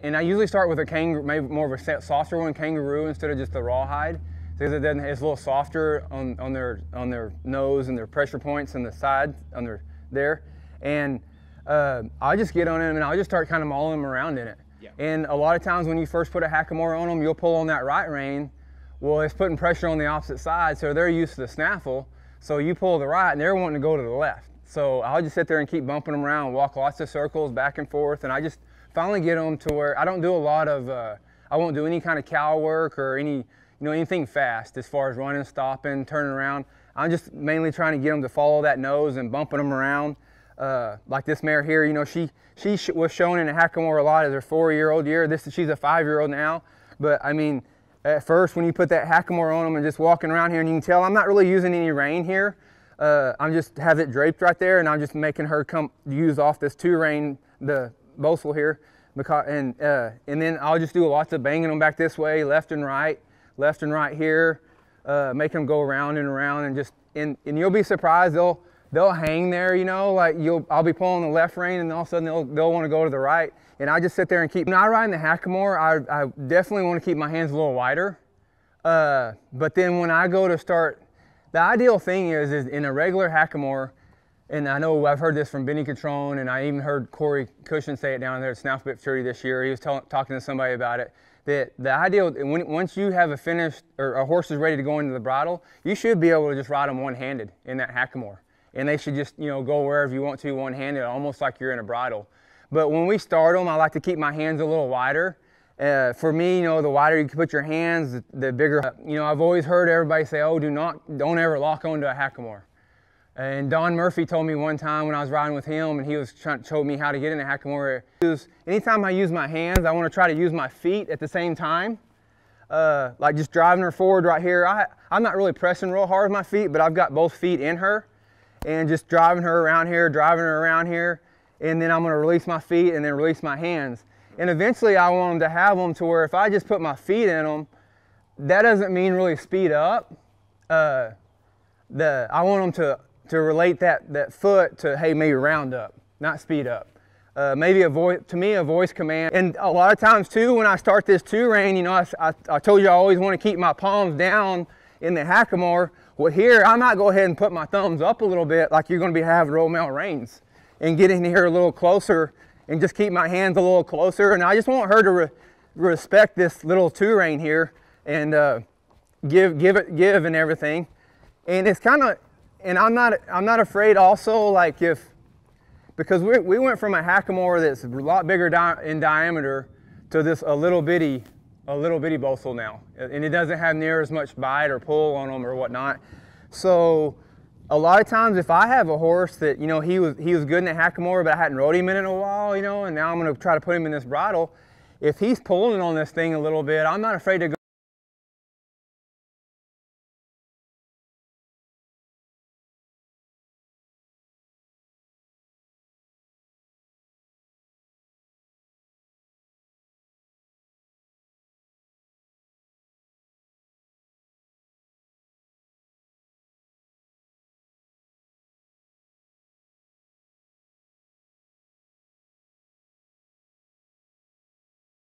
And I usually start with a kangaroo, maybe more of a softer one, kangaroo, instead of just the rawhide, because it's a little softer on their nose and their pressure points and the side on their there. And I just get on them and I'll just start kind of mauling them around in it. Yeah. And a lot of times when you first put a Hackamore on them, you'll pull on that right rein. Well, it's putting pressure on the opposite side, so they're used to the snaffle. So you pull the right and they're wanting to go to the left. So I'll just sit there and keep bumping them around, walk lots of circles back and forth, and I just finally get them to where I don't do a lot of, I won't do any kind of cow work or any, anything fast as far as running, stopping, turning around. I'm just mainly trying to get them to follow that nose and bumping them around. Like this mare here, she was shown in a Hackamore a lot as her 4-year-old year. She's a 5-year-old now, but I mean, at first when you put that Hackamore on them and just walking around here, and you can tell I'm not really using any rein here. I'm just have it draped right there, and I'm just making her come use off this 2 rein, the bossel here, because and then I'll just do lots of banging them back this way, left and right here, making them go around, and just and you'll be surprised they'll hang there, like I'll be pulling the left rein and all of a sudden they'll want to go to the right. And I just sit there and keep, when I ride in the Hackamore, I definitely want to keep my hands a little wider. But then when I go to start, the ideal thing is in a regular Hackamore, and I know I've heard this from Benny Catron, and I even heard Corey Cushion say it down there at Snaffle Bit Futurity this year. He was talking to somebody about it, that the ideal, once you have a finished, or a horse is ready to go into the bridle, you should be able to just ride them one-handed in that Hackamore. And they should just, go wherever you want to one-handed, almost like you're in a bridle. But when we start them, I like to keep my hands a little wider. For me, the wider you can put your hands, the bigger. I've always heard everybody say, oh, don't ever lock onto a Hackamore. And Don Murphy told me one time when I was riding with him, and he was trying to show me how to get in a Hackamore. Anytime I use my hands, I want to try to use my feet at the same time. Like just driving her forward right here. I'm not really pressing real hard with my feet, but I've got both feet in her. And just driving her around here, and then I'm going to release my feet and then release my hands. And eventually I want them to have them to where if I just put my feet in them, that doesn't mean really speed up. I want them to relate that foot to, hey, maybe round up, not speed up. Maybe a voice command. And a lot of times too, when I start this 2 rein, I told you I always want to keep my palms down in the Hackamore. Well, here, I might go ahead and put my thumbs up a little bit, like you're going to be having roll mount reins, and get in here a little closer and just keep my hands a little closer. And I just want her to respect this little 2 rein here and give and everything. And it's kind of, and I'm not afraid also, like because we went from a Hackamore that's a lot bigger in diameter to this a little bitty bossel now, and it doesn't have near as much bite or pull on them or whatnot. So a lot of times if I have a horse that, he was good in the Hackamore, but I hadn't rode him in a while, and now I'm going to try to put him in this bridle. If he's pulling on this thing a little bit, I'm not afraid to go